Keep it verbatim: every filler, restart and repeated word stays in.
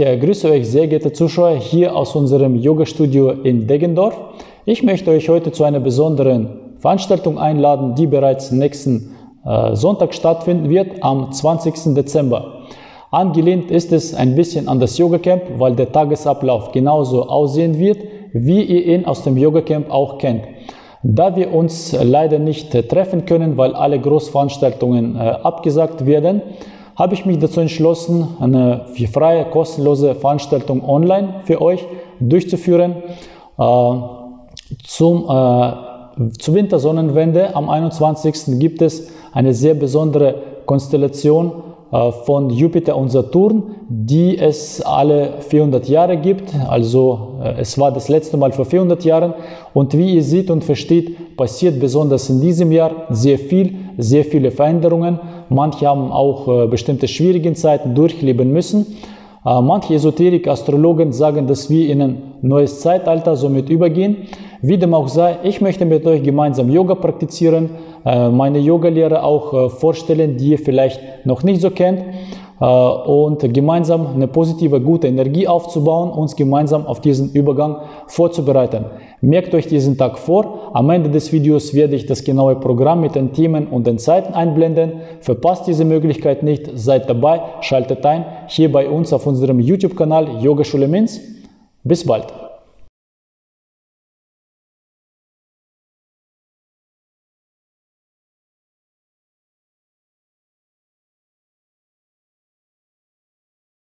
Ich grüße euch sehr, geehrte Zuschauer, hier aus unserem Yoga-Studio in Deggendorf. Ich möchte euch heute zu einer besonderen Veranstaltung einladen, die bereits nächsten äh, Sonntag stattfinden wird, am zwanzigsten Dezember. Angelehnt ist es ein bisschen an das Yoga-Camp, weil der Tagesablauf genauso aussehen wird, wie ihr ihn aus dem Yoga-Camp auch kennt. Da wir uns leider nicht treffen können, weil alle Großveranstaltungen äh, abgesagt werden, habe ich mich dazu entschlossen, eine freie, kostenlose Veranstaltung online für euch durchzuführen äh, zum, äh, zur Wintersonnenwende. Am einundzwanzigsten gibt es eine sehr besondere Konstellation äh, von Jupiter und Saturn, die es alle vierhundert Jahre gibt. Also äh, es war das letzte Mal vor vierhundert Jahren. Und wie ihr seht und versteht, passiert besonders in diesem Jahr sehr viel, sehr viele Veränderungen. Manche haben auch äh, bestimmte schwierige Zeiten durchleben müssen. Äh, manche Esoterik-Astrologen sagen, dass wir in ein neues Zeitalter somit übergehen. Wie dem auch sei, ich möchte mit euch gemeinsam Yoga praktizieren, äh, meine Yoga-Lehre auch äh, vorstellen, die ihr vielleicht noch nicht so kennt, äh, und gemeinsam eine positive, gute Energie aufzubauen, uns gemeinsam auf diesen Übergang vorzubereiten. Merkt euch diesen Tag vor. Am Ende des Videos werde ich das genaue Programm mit den Themen und den Zeiten einblenden. Verpasst diese Möglichkeit nicht, seid dabei, schaltet ein, hier bei uns auf unserem YouTube-Kanal Yoga Schule Minz. Bis bald!